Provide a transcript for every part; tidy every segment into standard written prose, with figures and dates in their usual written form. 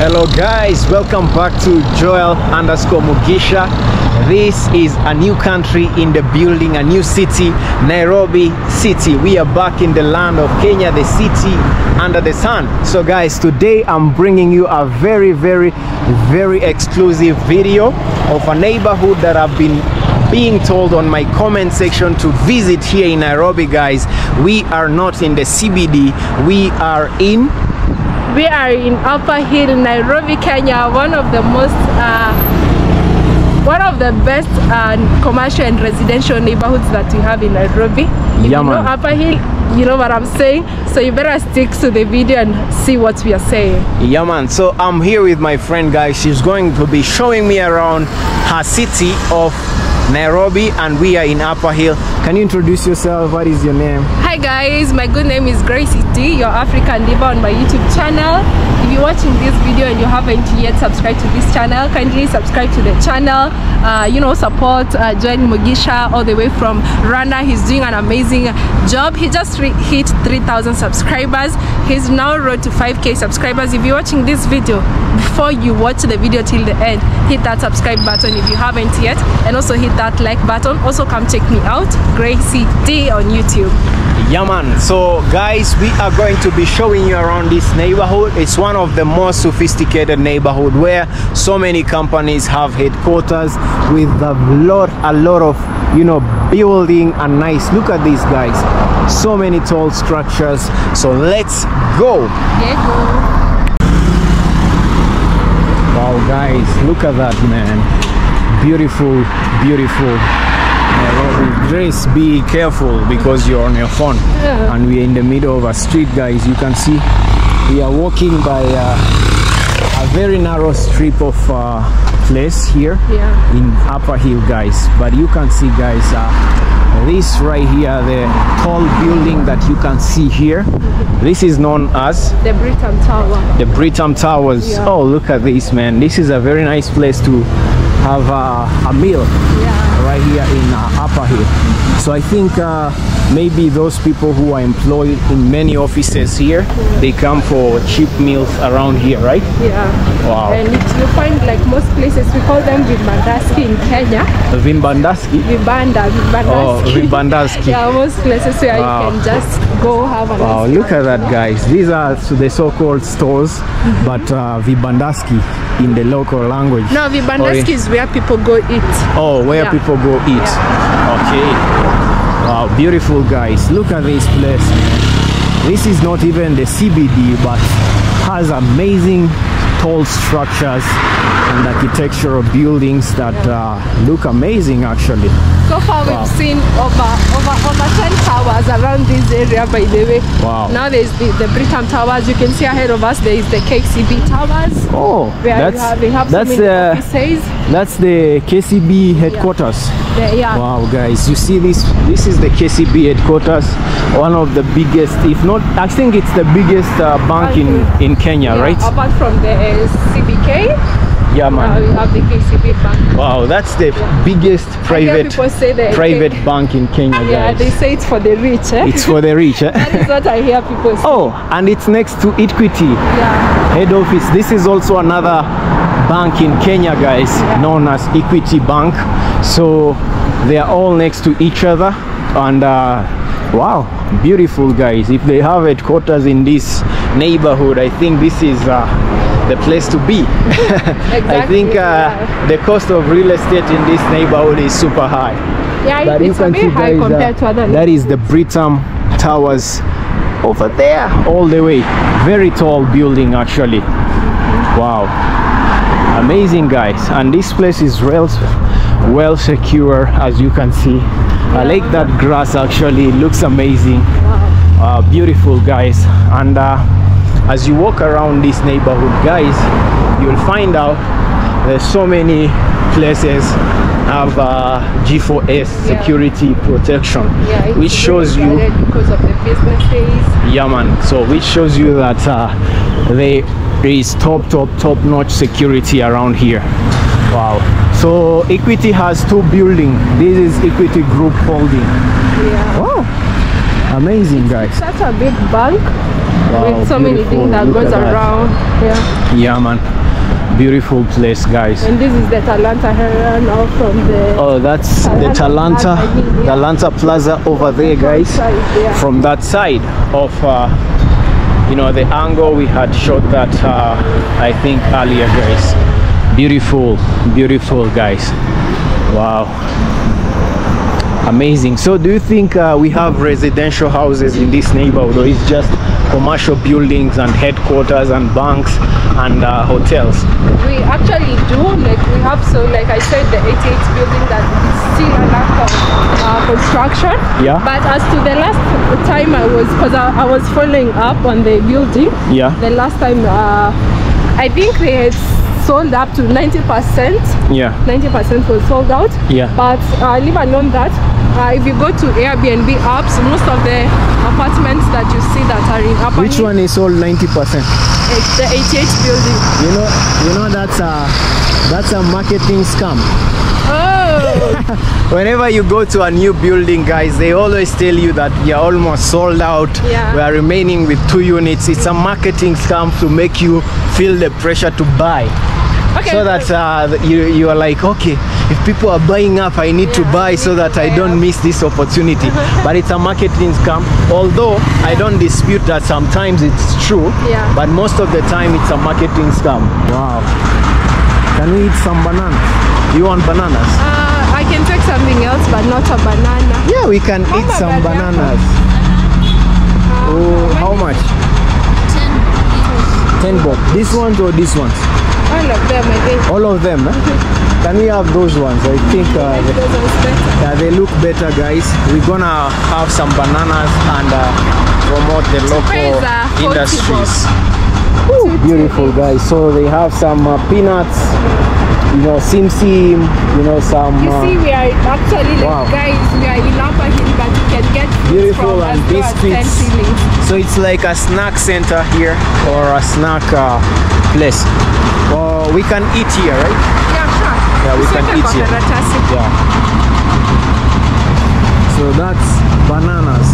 Hello guys, welcome back to Joel_Mugisha. This is a new country in the building, a new city, Nairobi city. We are back in the land of Kenya, the city under the sun. So guys, today I'm bringing you a very, very, very exclusive video of a neighborhood that I've been being told on my comment section to visit here in Nairobi. Guys, we are not in the CBD, we are in Upper Hill, Nairobi, Kenya, one of the best commercial and residential neighborhoods that we have in Nairobi. You know Upper Hill, you know what I'm saying? So you better stick to the video and see what we are saying. Yeah man, so I'm here with my friend guys. She's going to be showing me around her city of Nairobi, and we are in Upper Hill. Can you introduce yourself? What is your name? Hi guys, my good name is Gracie D, your African neighbor on my YouTube channel. If you're watching this video and you haven't yet subscribed to this channel, kindly subscribe to the channel. You know, support Joel Mugisha all the way from Rwanda. He's doing an amazing job. He just hit 3,000 subscribers. He's now road to 5K subscribers. If you're watching this video, before you watch the video till the end, hit that subscribe button if you haven't yet, and also hit that like button. Also come check me out, Gracie D on YouTube. Yeah man, so guys, we are going to be showing you around this neighborhood. It's one of the most sophisticated neighborhood where so many companies have headquarters with a lot of, you know, building. And nice, look at these guys, so many tall structures. So let's go. Wow guys, look at that man. Beautiful, beautiful Nairobi. Grace, be careful because you're on your phone. Yeah. And we are in the middle of a street, guys. You can see we are walking by a very narrow strip of place here, yeah, in Upper Hill, guys. But you can see, guys, this right here, the tall building that you can see here, this is known as the Britam Tower. The Britam Towers. Yeah. Oh, look at this, man. This is a very nice place to have a meal, yeah, right here in Upper Hill. So I think maybe those people who are employed in many offices here, yeah, they come for cheap meals around here, right? Yeah. Wow. And you find like most places, we call them vimbandaski in Kenya. Vimbandaski? Vimbandaski. Oh, vimbandaski. Yeah, most places where, wow, you can just go have a, wow, nice, look at that, guys. These are the so-called stores, but vimbandaski in the local language. No, vimbandaski is where people go eat. Oh, where, yeah, people go eat. Yeah. Okay. Wow, beautiful guys. Look at this place. This is not even the CBD, but has amazing tall structures and architectural buildings that, yeah, look amazing actually. So far, wow, we've seen over 10 towers around this area, by the way. Wow. Now there's the Britam Towers. You can see ahead of us there is the KCB Towers. Oh, where that's the KCB headquarters. Yeah. Yeah. Wow guys, you see this is the KCB headquarters, one of the biggest, if not, I think it's the biggest bank in Kenya, yeah, right? Apart from the CBK. Yeah man. We have the KCB bank. Wow, that's the, yeah, biggest private bank in Kenya, guys. Yeah, they say it's for the rich, eh? It's for the rich, eh? That is what I hear people say. Oh, and it's next to Equity, yeah, head office. This is also another bank in Kenya, guys, yeah, known as Equity Bank. So they are all next to each other, and wow, beautiful guys. If they have headquarters in this neighborhood, I think this is the place to be. Exactly. I think the cost of real estate in this neighborhood is super high. Yeah, but it's very high compared to other. That is the Britam Towers over there, all the way. Very tall building actually. Mm-hmm. Wow, amazing guys. And this place is well secure, as you can see. Yeah. I like that grass actually. It looks amazing. Wow. Beautiful guys. And as you walk around this neighborhood guys, you'll find out there's so many places have G4S, yeah, security protection, yeah, which shows you because of the businesses. Yeah man, so which shows you that there is top-notch security around here. Wow. So Equity has two buildings. This is Equity Group Holding. Yeah. Wow, amazing guys. It's such a big bank. Wow, with so many things that goes around. Yeah. Yeah, man. Beautiful place, guys. And this is the Talanta area now from the... Oh, that's the Talanta Plaza over there, guys. From that side of, you know, the angle we had shot that, I think, earlier, guys. Beautiful, beautiful, guys. Wow. Amazing. So do you think we have residential houses in this neighborhood, or it's just commercial buildings and headquarters and banks and hotels? We actually do, like we have, so like I said, the 88 building that is still under construction. Yeah. But as to the last time I was, because I was following up on the building. Yeah. The last time I think they had sold up to 90%. Yeah. 90% was sold out. Yeah. But leave alone that. If you go to Airbnb apps, most of the apartments that you see that are in Upper Hill. Which one is all 90%? It's the 88 building. You know that's a marketing scam. Oh. Whenever you go to a new building, guys, they always tell you that we are almost sold out. Yeah. We are remaining with 2 units. It's a marketing scam to make you feel the pressure to buy. Okay. So that you are like, okay, if people are buying up, I need, yeah, to buy so that I don't miss this opportunity. But it's a marketing scam, although, yeah, I don't dispute that sometimes it's true. Yeah. But most of the time it's a marketing scam. Wow. Can we eat some bananas? Do you want bananas? I can take something else, but not a banana. Yeah, we can eat some bananas. Oh, how much? 10 bob. These ones or these ones? All of them, I think. All of them, eh? Mm-hmm. Can we have those ones? I think they look better, guys. We're gonna have some bananas and promote the local industries. Ooh, beautiful, guys. So they have some peanuts, you know, sim, you know, some... You see, we are actually, wow, like, guys, we are in Upper Hill, but you can get beautiful and biscuits. So it's like a snack center here, or a snack place. We can eat here, right? Yeah, sure. Yeah, we can eat here. Yeah. So that's bananas.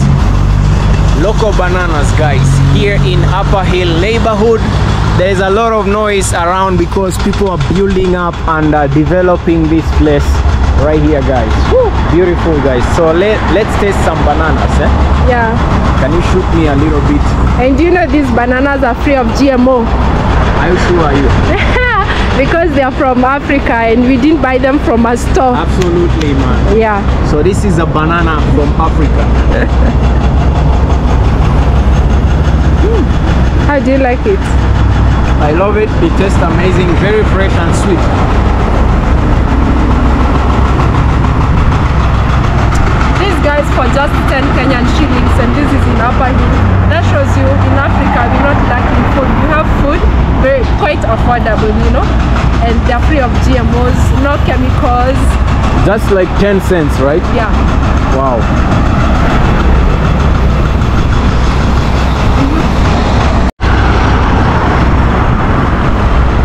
Local bananas, guys. Here in Upper Hill neighborhood, there's a lot of noise around because people are building up and developing this place right here, guys. Woo! Beautiful, guys. So let's taste some bananas, eh? Yeah. Can you shoot me a little bit? And you know these bananas are free of GMO. How sure are you? Because they are from Africa and we didn't buy them from a store. Absolutely, man. Yeah. So this is a banana from Africa. How do you like it? I love it. It tastes amazing. Very fresh and sweet. These guys for just 10 Kenyan shillings, and this is in Upper Hill. That shows you in Africa we're not lacking food. We have food. Very, quite affordable, you know, and they're free of GMOs, no chemicals. That's like 10 cents, right? Yeah. Wow.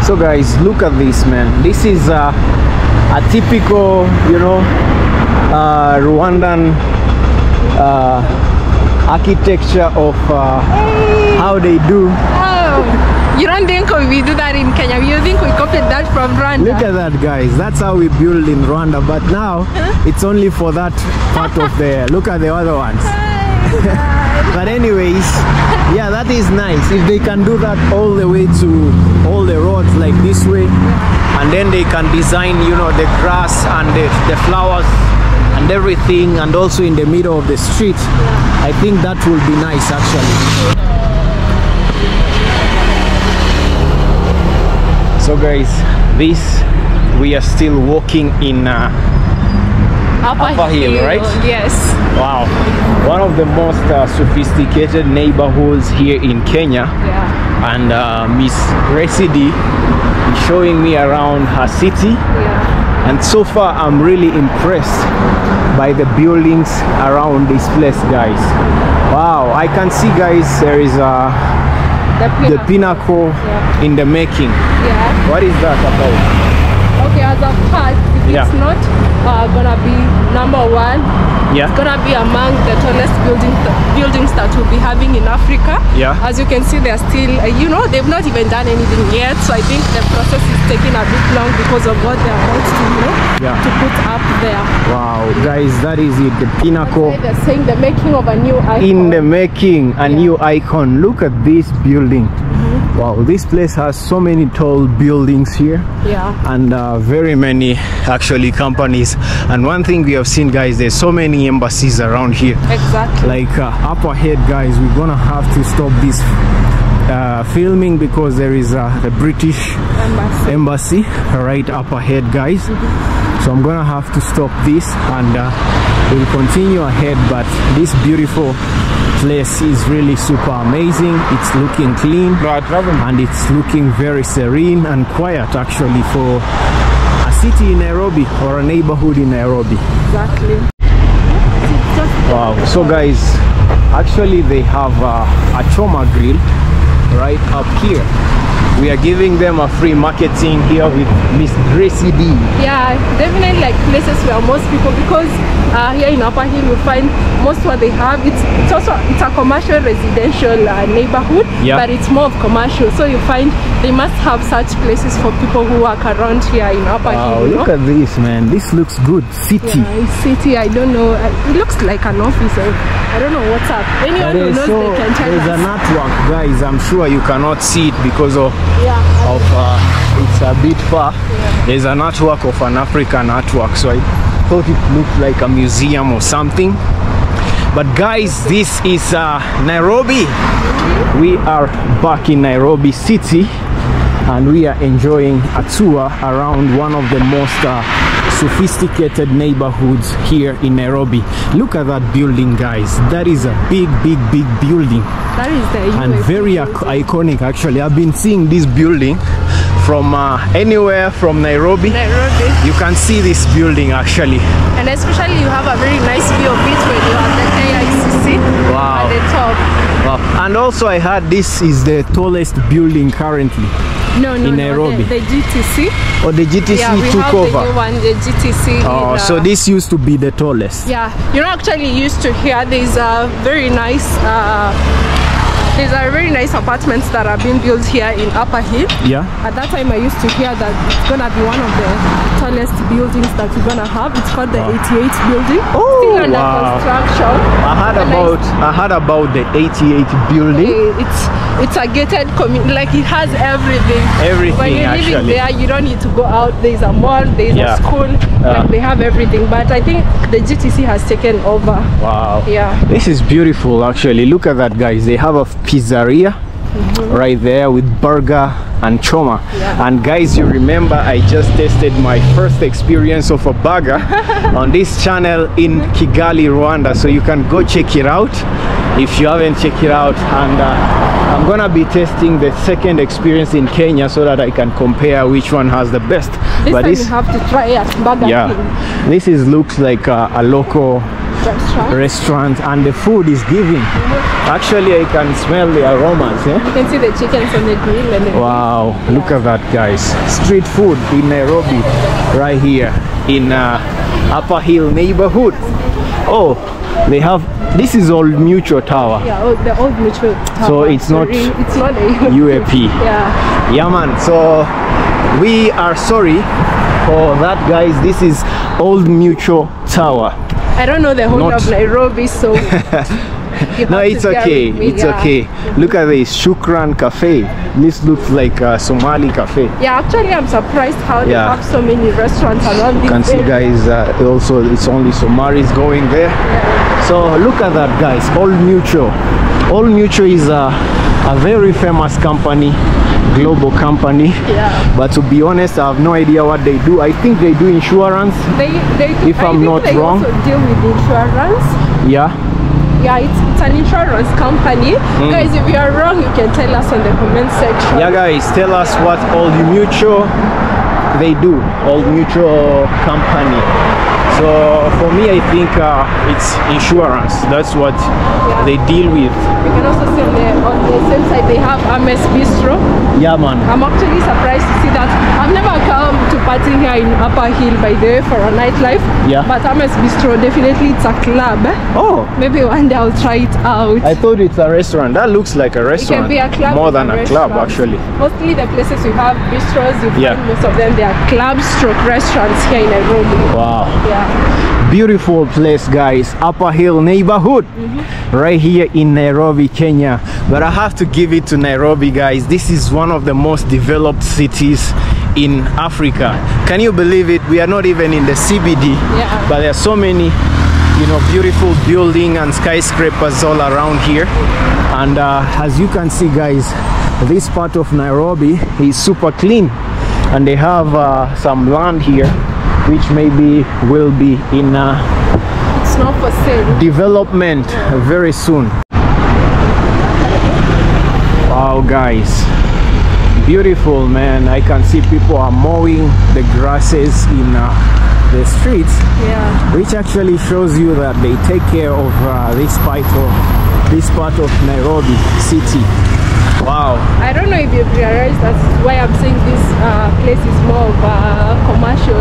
So guys, look at this, man. This is a typical, you know, Rwandan architecture of how they do. Oh. You don't think we do that in Kenya? You think we copied that from Rwanda? Look at that, guys. That's how we build in Rwanda. But now, it's only for that part of the... Look at the other ones. But anyways, yeah, that is nice. If they can do that all the way to all the roads like this way, and then they can design, you know, the grass and the flowers and everything, and also in the middle of the street, I think that will be nice, actually. So guys, we are still walking in Upper Hill, right? Yes. Wow. One of the most sophisticated neighborhoods here in Kenya. Yeah. And Miss Gracie D is showing me around her city. Yeah. And so far I'm really impressed by the buildings around this place, guys. Wow. I can see, guys, there is the pinnacle, yeah, in the making. Yeah. What is that about? Okay, as a part, it's not gonna be number 1 Yeah. It's going to be among the tallest buildings that we'll be having in Africa. Yeah. As you can see, they're still, you know, they've not even done anything yet. So I think the process is taking a bit long because of what they're about to, you know, to put up there. Wow, guys, that is it. The pinnacle. They're saying the making of a new icon. In the making, a new icon. Look at this building. Wow, this place has so many tall buildings here, and very many actually companies. And one thing we have seen, guys, there's so many embassies around here. Exactly. Like up ahead, guys, we're gonna have to stop this filming because there is the British embassy right up ahead, guys. So I'm gonna have to stop this, and we'll continue ahead. But this beautiful place is really super amazing. It's looking clean and it's looking very serene and quiet, actually, for a city in Nairobi or a neighborhood in Nairobi. Exactly. Wow. So guys, actually they have a choma grill right up here. We are giving them a free marketing here with Miss Gracie D. Yeah, definitely, like places where most people, because here in Upper Hill you find most what they have, it's also, it's a commercial residential neighborhood, but it's more of commercial. So you find they must have such places for people who work around here in Upper Hill. Look at this, man. This looks good. City. Yeah, it's city. I don't know. It looks like an office. I don't know what's up. Anyone who knows, so they can tell us. There's an artwork, guys. I'm sure you cannot see it because of it's a bit far. There's an artwork of an African artwork, so I thought it looked like a museum or something. But guys, this is Nairobi. We are back in Nairobi city, and we are enjoying a tour around one of the most sophisticated neighborhoods here in Nairobi. Look at that building, guys. That is a big building. That is the and very iconic, actually. I've been seeing this building from anywhere from Nairobi. You can see this building, actually. And especially you have a very nice view of it when you are at the KCB at the top. Wow. And also I heard this is the tallest building currently. No, in Nairobi. The GTC. Or the GTC took over. Yeah, we have the new one, the GTC. Oh, so this used to be the tallest. Yeah, you know, actually used to hear there's a very nice, these are very nice apartments that are being built here in Upper Hill. Yeah. At that time, I used to hear that it's gonna be one of the tallest buildings that we're gonna have. It's called the 88 building. Oh, still under construction. I heard about the 88 building. It's a gated community. Like, it has everything. Everything. When you're living there, you don't need to go out. There's a mall. There's a school. Like, they have everything. But I think the GTC has taken over. Wow. Yeah. This is beautiful, actually. Look at that, guys. They have a pizzeria right there with burger and choma. And guys, you remember I just tested my first experience of a burger on this channel in Kigali, Rwanda, so you can go check it out if you haven't checked it out. And I'm gonna be testing the second experience in Kenya so that I can compare which one has the best. This you have to try burger king. This is looks like a local restaurant, and the food is giving. Actually, I can smell the aromas. You can see the chickens on the grill. And the grill. Look at that, guys. Street food in Nairobi, right here in Upper Hill neighborhood. Oh, they have, this is Old Mutual Tower. Yeah, the Old Mutual Tower. So it's not a UAP. Yeah, man. So we are sorry for that, guys. This is Old Mutual Tower. I don't know the whole of Nairobi, so no, it's okay. It's okay. Look at this Shukran Cafe. This looks like a Somali cafe. Yeah, actually, I'm surprised how they have so many restaurants around. You can see, guys. Also, it's only Somalis going there. Yeah. So look at that, guys. Old Mutual. Old Mutual is a very famous company, global company. But to be honest, I have no idea what they do. I think they do insurance. They do, if I'm not wrong. They also deal with insurance. Yeah, it's an insurance company. Guys, if you are wrong, you can tell us on the comment section. Yeah, guys, tell us what Old Mutual they do. Old Mutual company. So for me, I think it's insurance. That's what they deal with. You can also see on the same side they have Ames Bistro. Yeah, man. I'm actually surprised to see that. I've never come to partying here in Upper Hill by the way for a nightlife. Yeah. But Ames Bistro, definitely it's a club. Oh. Maybe one day I'll try it out. I thought it's a restaurant. That looks like a restaurant. It can be a club. More than a club, actually. Mostly the places you have bistros, most of them, they are clubs stroke restaurants here in Nairobi. Wow. Yeah. Beautiful place, guys. Upper Hill neighborhood, right here in Nairobi, Kenya. But I have to give it to Nairobi, guys. This is one of the most developed cities in Africa. Can you believe it? We are not even in the CBD, but there are so many, you know, beautiful buildings and skyscrapers all around here. And as you can see, guys, this part of Nairobi is super clean, and they have some land here which maybe will be in it's not for sale. Development very soon. Wow, guys, beautiful, man. I can see people are mowing the grasses in the streets, which actually shows you that they take care of this part of Nairobi city. Wow. I don't know if you've realized that's why I'm saying this place is more of a commercial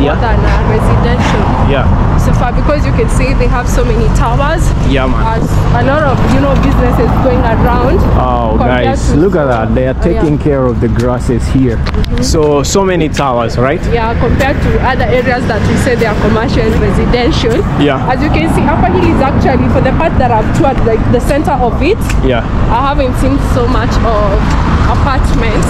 more than a residential. Yeah. So far, because you can see they have so many towers. Yeah, man. A lot of, you know, businesses going around. Oh, guys, look at that. They are taking care of the grasses here. So many towers, right? Yeah, compared to other areas that we say they are commercial and residential. Yeah. As you can see, Upper Hill is actually, for the part that I've toured, like the center of it. Yeah. I haven't seen so much of apartments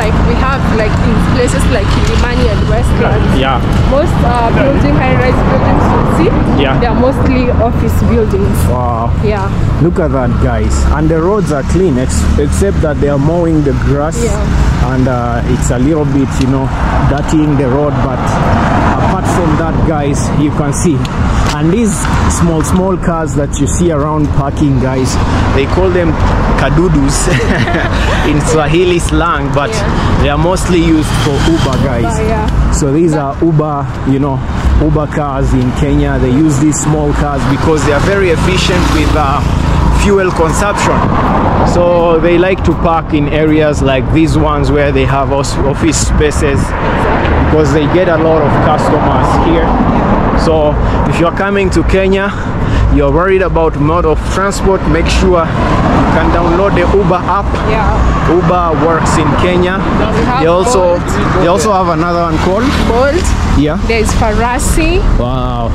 like we have like in places like Germania and Westlands. Yeah. Most high-rise buildings you see, they are mostly office buildings. Wow. Yeah. Look at that, guys. And the roads are clean, except that they are mowing the grass, and it's a little bit, you know, dirtying the road. But apart from that, guys, you can see. And these small cars that you see around parking, guys, they call them kadudus in Swahili slang, but they are mostly used for Uber, guys. So these are Uber, you know, Uber cars in Kenya. They use these small cars because they are very efficient with fuel consumption. So they like to park in areas like these ones where they have office spaces because they get a lot of customers here. So if you're coming to Kenya, you're worried about mode of transport, make sure you can download the Uber app. Uber works in Kenya. They also have another one called Bolt. There's Farasi. Wow.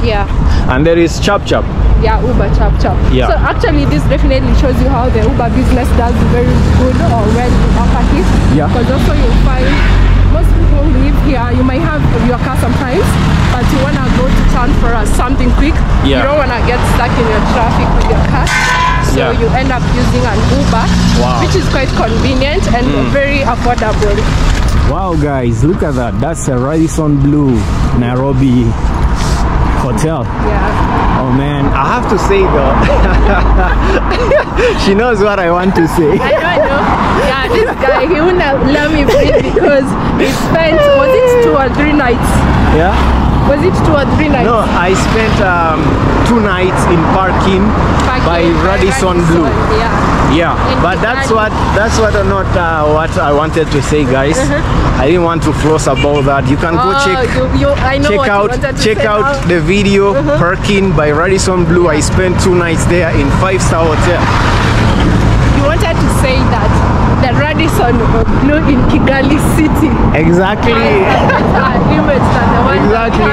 And there is Chapchap. Uber Chapchap. So actually this definitely shows you how the Uber business does very good or well in Upper Hill. Because also you find most people who live here, you might have your car sometimes, but you want to go to town for something quick. You don't want to get stuck in your traffic with your car, so you end up using an Uber, which is quite convenient and very affordable. Wow, guys, look at that. That's a Radisson Blu Nairobi hotel. Oh man, I have to say though, she knows what I want to say. Yeah, this guy, he wouldn't let me breathe because we spent, was it 2 or 3 nights? Was it 2 or 3 nights? No, I spent 2 nights in Park Inn by Radisson Blu. But that's what or not what I wanted to say, guys. I didn't want to floss about that. You can go check out the video Park Inn by Radisson Blu. I spent 2 nights there in 5-star hotel. You wanted to say that the Radisson Blu in Kigali City. Exactly,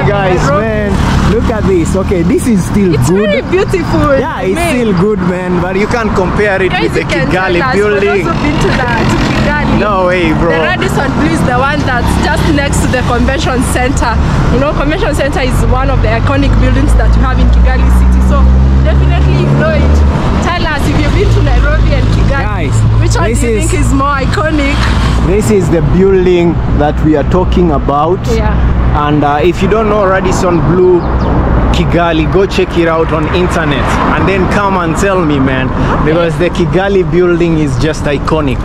guys, man. Look at this. Okay, this is still good. It's really beautiful. Yeah, it's still good, man. But you can't compare it with the Kigali building. No way, bro. The Radisson Blu is the one that's just next to the convention center. You know, convention center is one of the iconic buildings that you have in Kigali City. So definitely know it. Tell us if you've been to Nairobi and Kigali, guys, which one do you think is more iconic? This is the building that we are talking about. And if you don't know Radisson Blu Kigali, go check it out on internet and then come and tell me, man, because the Kigali building is just iconic.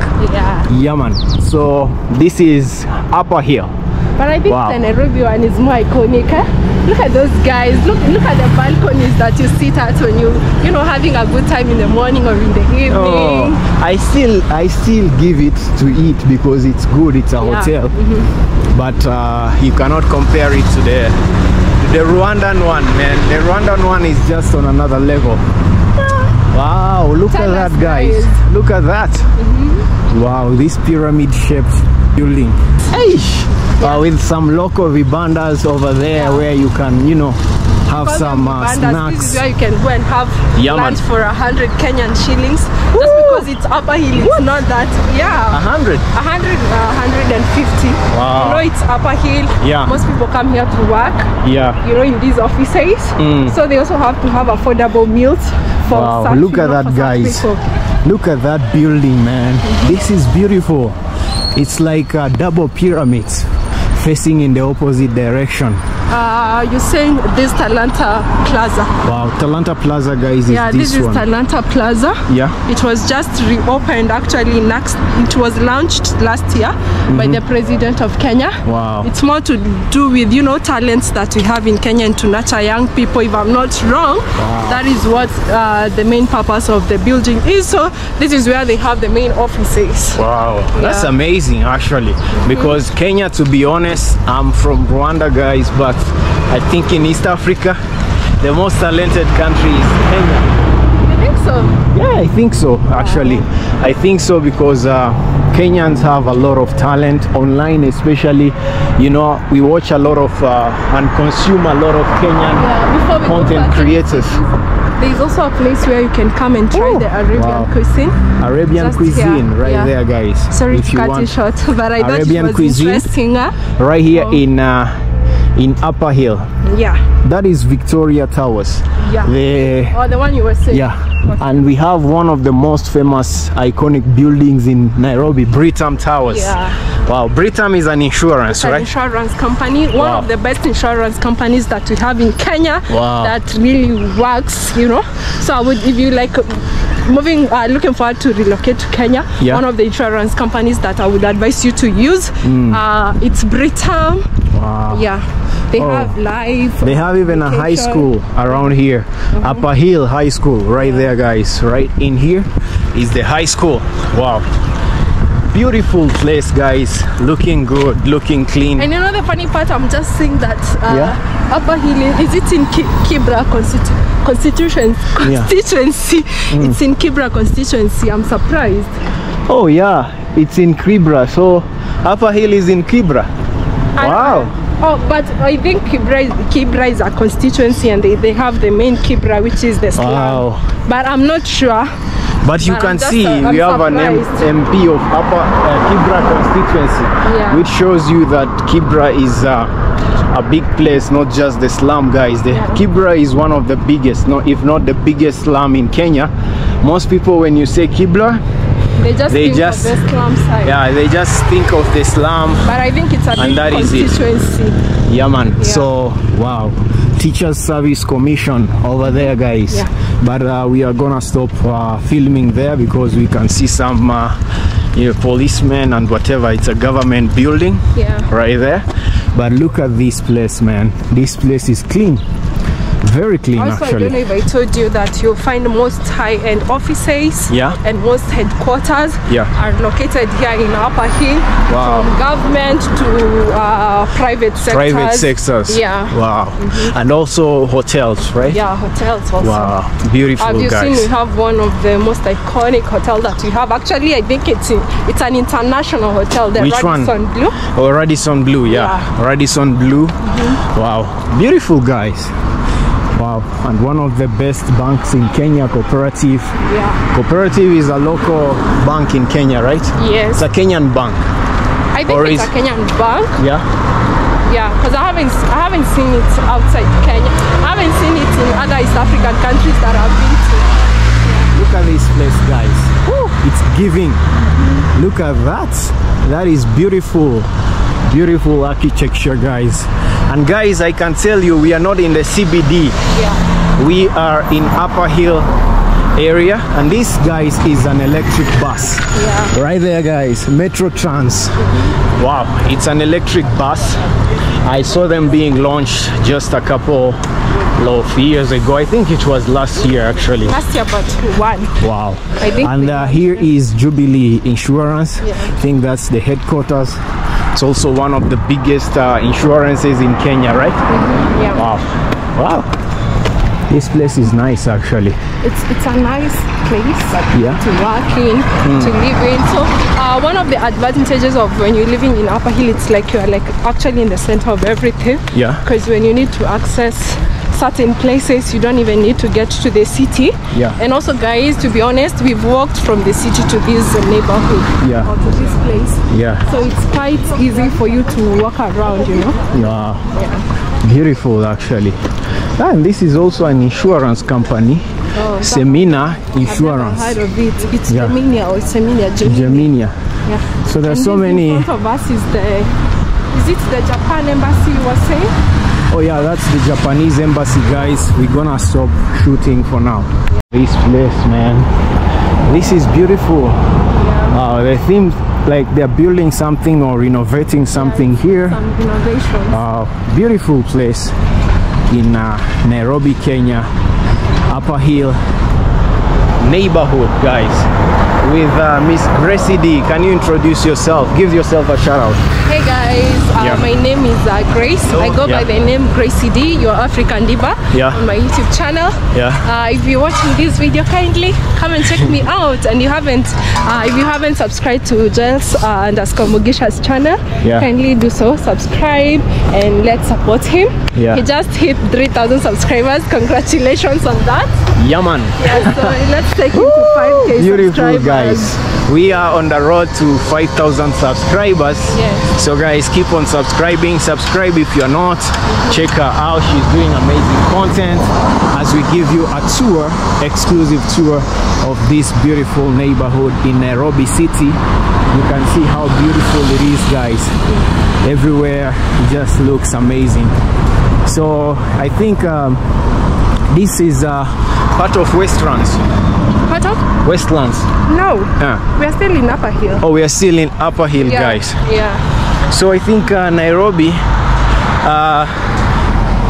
Yeah, man. So this is Upper Hill. But I think the Nairobi one is more iconic. Look at those guys. Look at the balconies that you sit at when you know, having a good time in the morning or in the evening. Oh, I still give it to eat because it's good. It's a hotel, but you cannot compare it to the Rwandan one, man. The Rwandan one is just on another level. Wow, look at that, guys. Look at that. Wow, this pyramid-shaped building. With some local vibandas over there where you can, you know, have some snacks. This is where you can go and have lunch for 100 Kenyan shillings. Woo! Just because it's Upper Hill, it's not that. Yeah. 150. Wow. You know, it's Upper Hill. Yeah. Most people come here to work. Yeah. You know, in these offices. So they also have to have affordable meals for some people. Look at that, guys. Look at that building, man. This is beautiful. It's like double pyramids facing in the opposite direction. You're saying this Talanta Plaza. Wow, Talanta Plaza, guys, is this one. Yeah, this is Talanta Plaza. Yeah. It was just reopened, actually. It was launched last year by the President of Kenya. Wow. It's more to do with, you know, talents that we have in Kenya and to nurture young people. If I'm not wrong, that is what the main purpose of the building is. So this is where they have the main offices. Wow, that's amazing, actually. Because Kenya, to be honest, I'm from Rwanda, guys, but I think in East Africa the most talented country is Kenya. You think so? Yeah, I think so, actually. I think so because Kenyans have a lot of talent online, especially. You know, we watch a lot of and consume a lot of Kenyan content creators. There's also a place where you can come and try the Arabian cuisine. Arabian cuisine, right there, guys. Sorry to cut you short, but I thought it was interesting. Right here in Upper Hill. Yeah. That is Victoria Towers. Yeah. The one you were saying. Yeah. Okay. And we have one of the most famous iconic buildings in Nairobi, Britam Towers. Yeah. Wow, Britam is an insurance, right? It's an insurance company, one of the best insurance companies that we have in Kenya that really works, you know. So I would give you like looking forward to relocate to Kenya. Yeah. One of the insurance companies that I would advise you to use, it's Britam. Wow. Yeah. They have life. They have even a high school around here, Upper Hill High School, right there, guys. Right in here is the high school. Wow. Beautiful place, guys. Looking good, looking clean. And you know the funny part, I'm just seeing that Upper Hill, is it in Kibra constituency? It's in Kibra constituency. I'm surprised. Oh yeah, it's in Kibra. So Upper Hill is in Kibra. Wow. Oh, but I think Kibra is a constituency, and they have the main Kibra, which is the slum. Wow. But I'm not sure. But you can see we have an MP of Upper Kibra constituency, which shows you that Kibra is a big place, not just the slum, guys. The Kibra is one of the biggest, if not the biggest slum in Kenya. Most people, when you say Kibra, they just think of the slum side. Yeah, they just think of the slum. But I think it's a big constituency. Yeah, man. Yeah. So, wow. Teachers Service Commission over there, guys. Yeah. But we are gonna stop filming there because we can see some you know, policemen and whatever. It's a government building right there. But look at this place, man. This place is clean. Very clean, also, actually. I don't know if I told you that you'll find most high-end offices and most headquarters are located here in Upper Hill, from government to private sectors. Private sectors. Yeah. Wow. And also hotels, right? Yeah, hotels also. Wow. Beautiful, guys. Have you seen we have one of the most iconic hotels that we have? Actually, I think it's an international hotel. The Radisson Blu. Oh, Radisson Blu, yeah. Radisson Blu. Wow. Beautiful, guys. Wow, and one of the best banks in Kenya, Cooperative. Yeah. Cooperative is a local bank in Kenya, right? Yes. It's a Kenyan bank. I think it's a Kenyan bank. Yeah. Yeah, because I haven't seen it outside Kenya. I haven't seen it in other East African countries that I've been to. Yeah. Look at this place, guys. Woo. It's giving. Look at that. That is beautiful. Beautiful architecture, guys. And guys, I can tell you we are not in the CBD. We are in Upper Hill area, and this, guys, is an electric bus. Yeah. Right there, guys, Metro Trans. Mm-hmm. Wow, it's an electric bus. I saw them being launched just a couple of years ago. I think it was last year, actually. Last year, but one. Wow. I think. And here is Jubilee Insurance. Yeah. I think that's the headquarters. It's also one of the biggest insurances in Kenya, right? Mm-hmm. Yeah. Wow. Wow. This place is nice, actually. It's a nice place, yeah, to work in, to live in. So one of the advantages of when you're living in Upper Hill, it's like you're like actually in the center of everything. Yeah. Because when you need to access certain places, you don't even need to get to the city. Yeah. And also, guys, to be honest, we've walked from the city to this neighborhood. Yeah. Or to this place. Yeah. So it's quite easy for you to walk around, you know. Yeah. Yeah. Beautiful, actually. And this is also an insurance company, Semina Insurance. I've never heard of it. It's Germania, yeah, or Semina. Germania. Yeah. So there's so many. In front of us is the, is it the Japan embassy you were saying? Oh yeah, that's the Japanese embassy, guys. We're gonna stop shooting for now. Yeah. This place, man. This is beautiful. Yeah. They think like they're building something or renovating something, yeah, here. Some innovations. Beautiful place. In Nairobi, Kenya, Upper Hill neighborhood, guys, with Miss Gracie D. Can you introduce yourself? Give yourself a shout out. Hey guys, my name is Grace. Hello. I go by the name Gracie D, your African diva, on my YouTube channel. Yeah. If you're watching this video, kindly come and check me out. And you haven't, if you haven't subscribed to Joel's _Mugisha's channel, kindly do so. Subscribe and let's support him. Yeah. He just hit 3,000 subscribers. Congratulations on that. Yaman. Yeah, so let's take him to 5K subscribers. Guys, we are on the road to 5,000 subscribers. Yes. So guys, keep on subscribing. Subscribe if you're not. Check her out. She's doing amazing content as we give you a tour, exclusive tour of this beautiful neighborhood in Nairobi City. You can see how beautiful it is, guys. Everywhere just looks amazing. So I think this is part of Westlands. Part of? Westlands. No. We are still in Upper Hill. Oh, we are still in Upper Hill, guys. Yeah. So I think Nairobi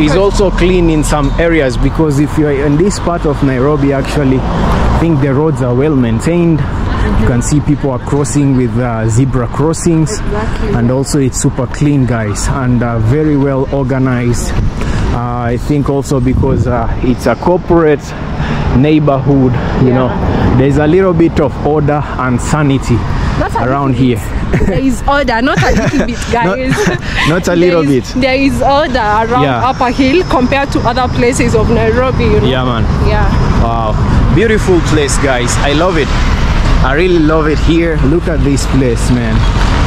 is also clean in some areas, because if you are in this part of Nairobi, actually, I think the roads are well maintained. You can see people are crossing with zebra crossings. Exactly. And also it's super clean, guys, and very well organized. I think also because it's a corporate neighborhood, you know, there's a little bit of order and sanity around here. There is order, not a little bit, guys. Not a little bit. There is order around Upper Hill compared to other places of Nairobi, you know? Yeah, man. Yeah. Wow. Beautiful place, guys. I love it. I really love it here. Look at this place, man.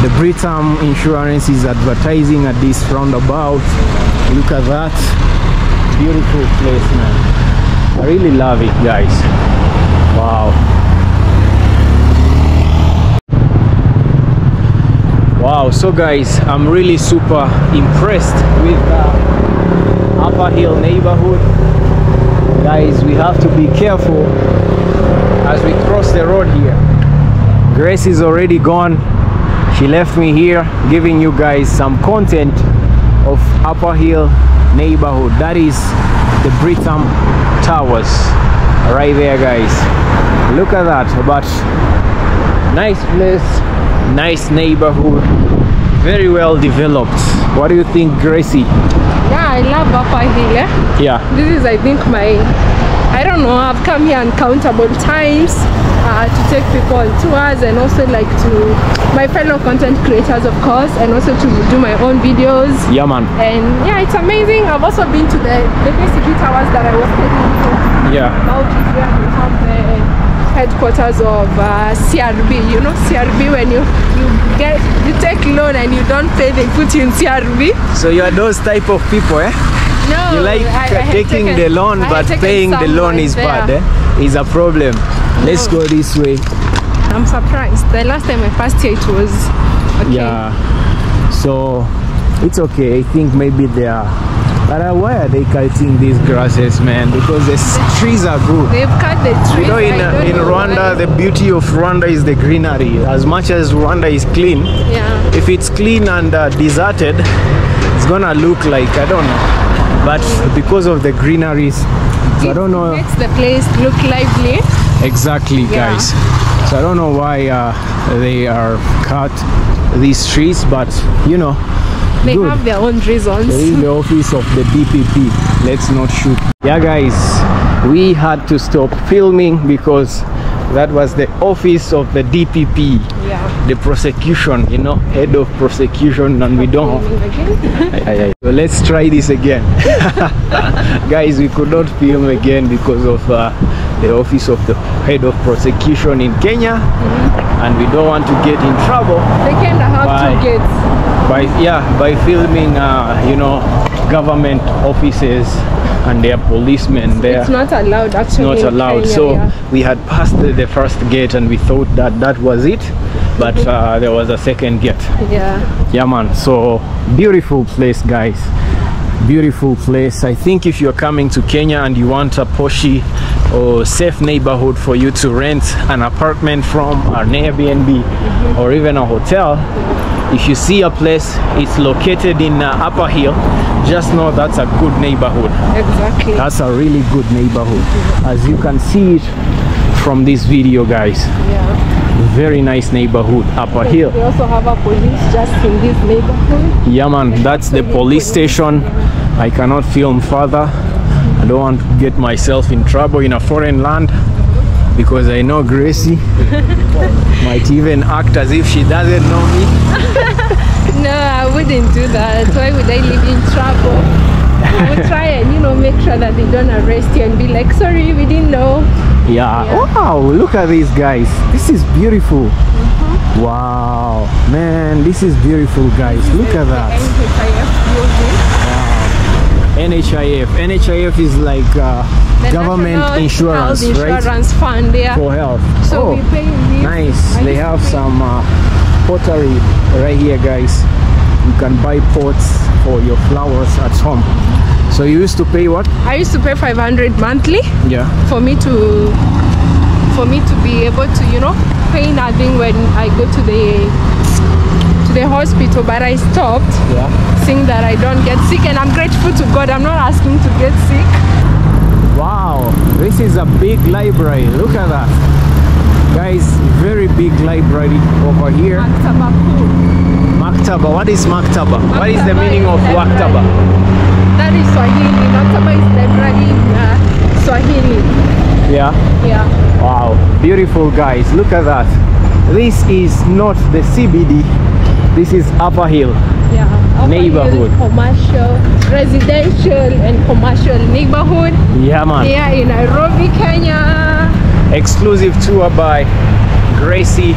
The Britam Insurance is advertising at this roundabout. Look at that. Beautiful place, man. I really love it, guys. Wow. Wow. So, guys, I'm really super impressed with the Upper Hill neighborhood. Guys, we have to be careful as we cross the road here. Grace is already gone. She left me here giving you guys some content of Upper Hill neighborhood. That is the Britam Towers right there, guys. Look at that. But nice place, nice neighborhood, very well developed. What do you think, Gracie? Yeah, I love Upper Hill. Eh? Yeah. This is, I think, I don't know, I've come here uncountable times to take people on tours, and also like to my fellow content creators, of course, and also to do my own videos. Yeah, man. And yeah, it's amazing. I've also been to the KCB towers that I was taking to. Yeah. Now is where we have the headquarters of CRB. You know CRB, when you take loan and you don't pay, they put you in CRB. So you are those type of people, eh? No, you like taking the loan, but paying the loan is bad, eh? Is a problem. Let's go this way. I'm surprised. The last time I passed here, it was okay. Yeah, so it's okay. I think maybe they are But why are they cutting these grasses, man? Because the trees are good. They've cut the trees. You know, in Rwanda, the beauty of Rwanda is the greenery. As much as Rwanda is clean, yeah, if it's clean and deserted, it's gonna look like, I don't know. But because of the greeneries, I don't know. It makes the place look lively. Exactly, yeah, guys. So I don't know why they are cut these trees, but you know, they good. Have their own reasons. There is the office of the DPP. Let's not shoot. Yeah, guys, we had to stop filming because that was the office of the DPP, yeah, the prosecution, you know, head of prosecution, and we don't. So let's try this again. Guys, we could not film again because of the office of the head of prosecution in Kenya, mm-hmm, and we don't want to get in trouble. They kind of have to get by filming, you know, government offices and their policemen there. It's not allowed, actually. It's not allowed. Kenya, so yeah, we had passed the first gate and we thought that that was it, but there was a second gate. Yeah. Yeah, man. So beautiful place, guys. Beautiful place. I think if you're coming to Kenya and you want a poshy or safe neighborhood for you to rent an apartment from, or an Airbnb, mm-hmm, or even a hotel, if you see a place, it's located in Upper Hill, just know that's a good neighborhood. Exactly. That's a really good neighborhood. Yeah. As you can see it from this video, guys. Yeah. Very nice neighborhood, Upper Hill. They also have a police just in this neighborhood. Yeah, man, that's the police station. I cannot film further. I don't want to get myself in trouble in a foreign land, because I know Gracie might even act as if she doesn't know me. No, I wouldn't do that. Why would I live in trouble? We will try and, you know, make sure that they don't arrest you and be like, sorry, we didn't know. Yeah, yeah. Wow, look at these guys. This is beautiful. Mm-hmm. Wow, man, this is beautiful, guys. Look at that. NHIF. NHIF is like government insurance, insurance fund, yeah, for health. So we pay this. Nice. They have some pottery right here, guys. You can buy pots for your flowers at home. So you used to pay what? I used to pay 500 monthly. Yeah. For me to be able to, you know, pay nothing when I go to the hospital, but I stopped, yeah, seeing that I don't get sick, and I'm grateful to God. I'm not asking to get sick. Wow, this is a big library. Look at that, guys. Very big library over here. Maktaba. What is Maktaba? Maktaba, what is the meaning of Maktaba? That is Swahili. Maktaba is library in Swahili. Yeah, yeah. Wow, beautiful, guys. Look at that. This is not the CBD. This is Upper Hill, yeah, Upper neighborhood. Hill, commercial, residential and commercial neighborhood. Yeah, man. Here in Nairobi, Kenya. Exclusive tour by Gracie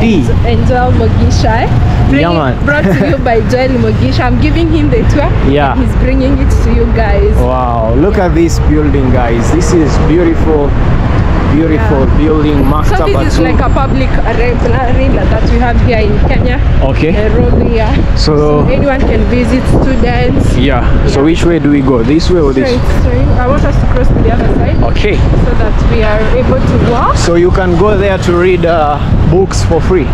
D. And Joel Mugisha. Yeah, man. Brought to you by Joel Mugisha. I'm giving him the tour. Yeah. And he's bringing it to you guys. Wow. Look at this building, guys. This is beautiful. Beautiful, yeah, building. So this is like a public arena that we have here in Kenya. Okay. Nairobi, yeah. So anyone can visit, students. Yeah, yeah. So which way do we go? This way or straight, this? Straight. I want us to cross to the other side. Okay. So that we are able to walk. So you can go there to read books for free,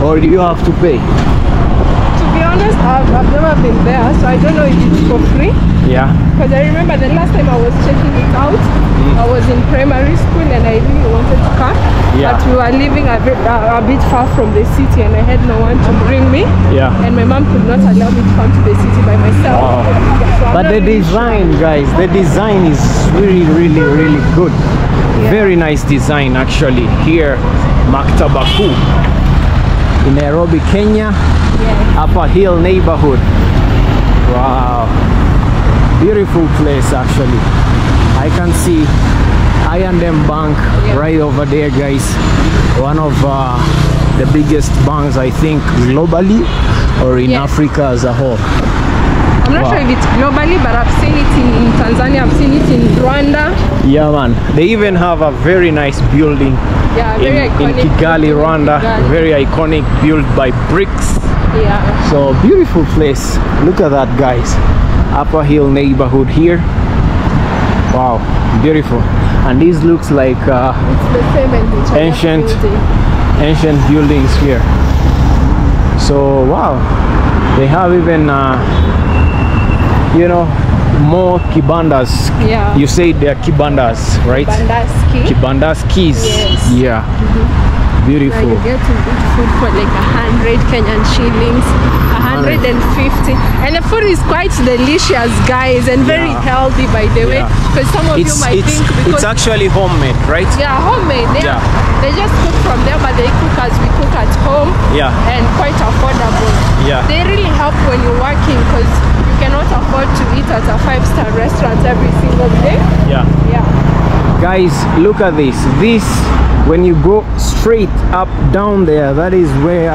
or do you have to pay? To be honest, I've never been there, so I don't know if it's for free. Yeah. Because I remember the last time I was checking it out, I was in primary school and I really wanted to come, yeah, but we were living a bit far from the city and I had no one to bring me, yeah, and my mom could not allow me to come to the city by myself. Wow. So but the design, guys, the design is really, really, really good. Yeah. Very nice design, actually. Here, Maktabaku in Nairobi, Kenya, yeah, Upper Hill neighborhood. Wow. Beautiful place, actually. I can see I and M Bank, yeah, right over there, guys. One of the biggest banks, I think, globally or in, yes, Africa as a whole. I'm not, wow, sure if it's globally, but I've seen it in Tanzania, I've seen it in Rwanda. Yeah, man. They even have a very nice building, yeah, very in Kigali, Rwanda. Kigali. Very iconic, built by bricks. Yeah. So beautiful place. Look at that, guys. Upper Hill neighborhood here. Wow, beautiful. And this looks like ancient buildings here. So wow, they have even you know, more kibandas. Yeah, you say they're kibandas, right? Kibandas keys. Yes. Yeah. Mm-hmm. Beautiful. You get to eat food for like 100 Kenyan shillings, 150, and the food is quite delicious, guys, and very healthy, by the way, because some of you might think it's actually homemade, right? Yeah, homemade. Yeah, they just cook from there, but they cook as we cook at home. Yeah, and quite affordable. Yeah, they really help when you're working, because you cannot afford to eat at a five-star restaurant every single day. Yeah, yeah. Guys, look at this. This, when you go straight up down there, that is where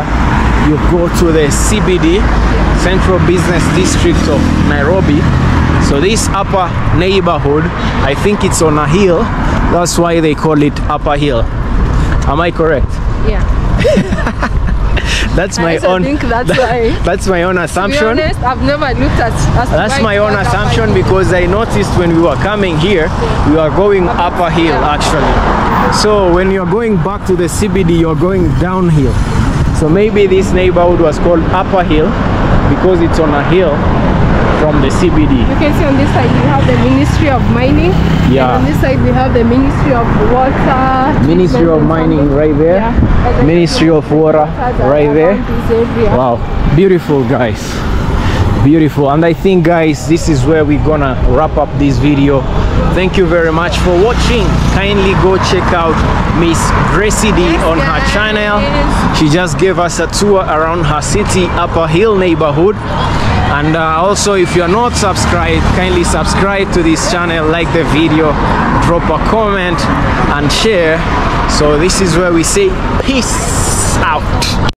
you go to the CBD, Central Business District of Nairobi. So this upper neighborhood, I think it's on a hill. That's why they call it Upper Hill. Am I correct? Yeah. That's my own assumption. To be honest, I've never looked at. That's my own assumption, because I noticed when we were coming here, we are going upper hill actually. So when you're going back to the CBD, you're going downhill. So maybe this neighborhood was called Upper Hill because it's on a hill from the CBD. You can see on this side we have the Ministry of Mining. Yeah. And on this side we have the Ministry of Water. Ministry of Mining right there. Yeah. Ministry of Water right there. Wow, beautiful, guys. Beautiful. And I think, guys, this is where we're gonna wrap up this video. Thank you very much for watching. Kindly go check out Miss Gracie D on her channel. She just gave us a tour around her city, Upper Hill neighborhood. And also, if you're not subscribed, kindly subscribe to this channel, like the video, drop a comment and share. So this is where we say peace out.